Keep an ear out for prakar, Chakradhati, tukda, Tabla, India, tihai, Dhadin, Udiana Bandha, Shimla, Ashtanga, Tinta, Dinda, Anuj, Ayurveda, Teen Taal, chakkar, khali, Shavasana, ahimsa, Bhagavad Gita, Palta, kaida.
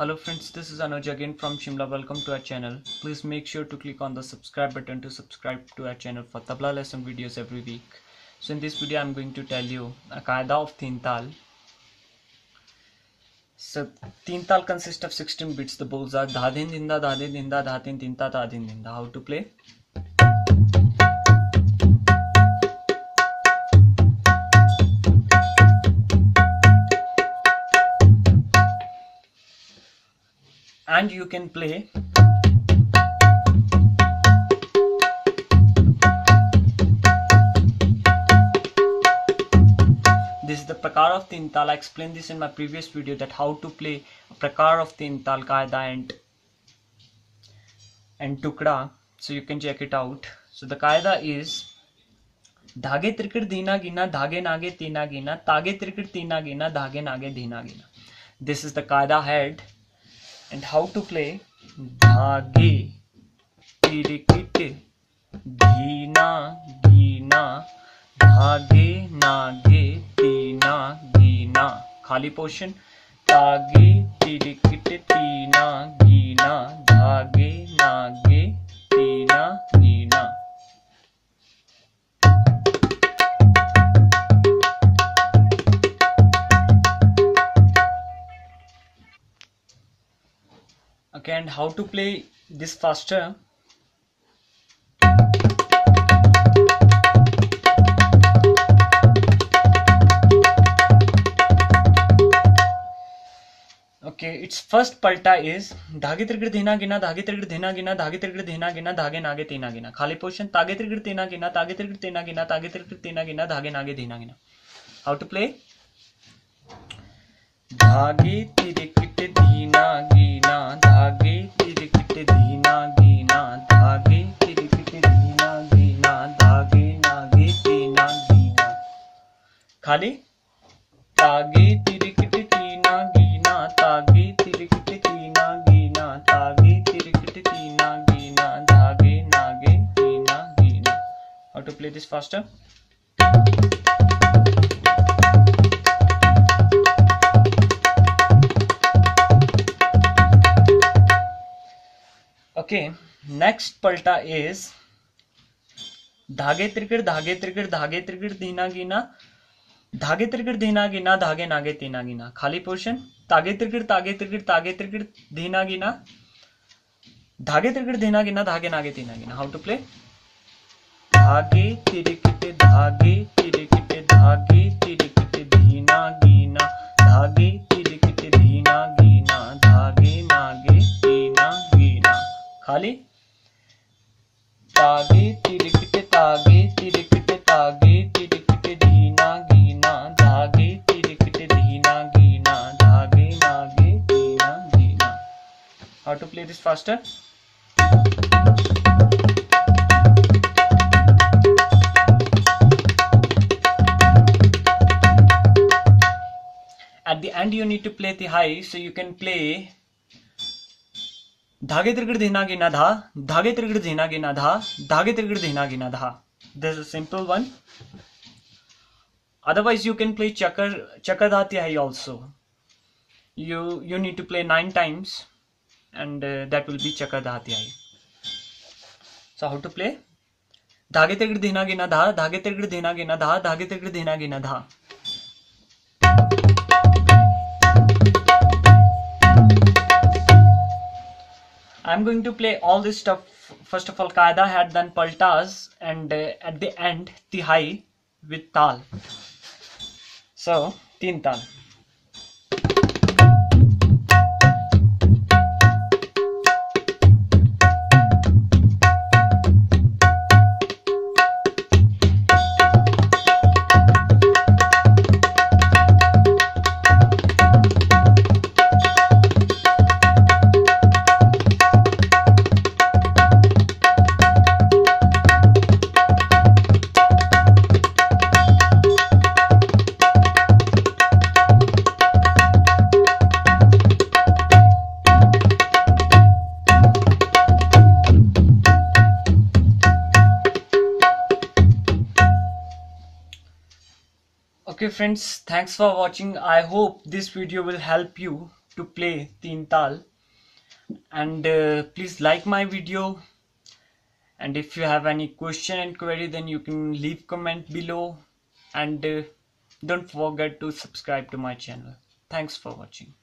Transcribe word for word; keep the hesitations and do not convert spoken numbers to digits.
Hello friends, this is Anuj again from Shimla. Welcome to our channel. Please make sure to click on the subscribe button to subscribe to our channel for Tabla lesson videos every week. So in this video I am going to tell you a kaida of Teen Taal. So Teen Taal consists of sixteen beats. The bowls are Dhadin, Dinda, Dhadin, Dinda, Dhadin, Tinta, Dhadin, Dinda. How to play? And you can play this is the prakar of Teen Taal. I explained this in my previous video that how to play prakar of Teen Taal kaida and and tukda, so you can check it out. So the kaida is dhage trikir dina gina dhage nage tina gina tage trikir tina gina dhage nage dina gina. This is the kaida head. And how to play? Dhage tirikit dhina gina dhage nage tina gina. Khali portion. Tage tirikit tina gina dhage nage tina gina. Okay, and how to play this faster? Okay, its first palta is dhage trigir dhina gina dhage trigir dhina gina dhage trigir dhina gina dhage nage tina gina. Khali portion tage trigir tina gina tage trigir tina gina tage trigir tina gina dhage nage dhina gina. How to play? Dhage tirikit dhina gina dhage tirikit dhina gina dhage tirikit dhina gina dhage nage tina gina. Khali tage tirikit dhina gina tage tirikit dhina gina tage tirikit dhina gina dhage nage tina gina. How to play this faster? Okay, next palta is dhage trigger dhage trigger dhage trigger dhina gina dhage trigger dhina gina dhage nage tina gina. Khali portion tage trigger tage trigger tage trigger dhina gina dhage trigger dhina gina dhage nage tina gina. How to play? Dhage tirikit dhage tirikit dhage tirikit dhina gina dhage tirikit dhina gina dhage nage tina gina. खाली तागे तिरिकिटे तागे तिरिकिटे तागे तिरिकिटे धीना गीना धागे तिरिकिटे धीना गीना धागे नागे Dhina गीना. How to play this faster? At the end you need to play tihai, so you can play धागे त्रिगुण धीना गिना धा धागे त्रिगुण धीना गिना धा धागे त्रिगुण धीना गिना धा. This is a simple one. Otherwise you can play chakkar chakradhati hai also. You you need to play nine times and uh, that will be chakradhati hai. So how to play? धागे त्रिगुण धीना गिना धा धागे त्रिगुण धीना गिना धा धागे त्रिगुण धीना गिना धा. I'm going to play all this stuff. First of all kaida head, then paltas, and uh, at the end tihai with taal. So teen taal. Okay friends, thanks for watching. I hope this video will help you to play Teen Taal. And uh, please like my video, and if you have any question and query, then you can leave comment below, and uh, don't forget to subscribe to my channel. Thanks for watching.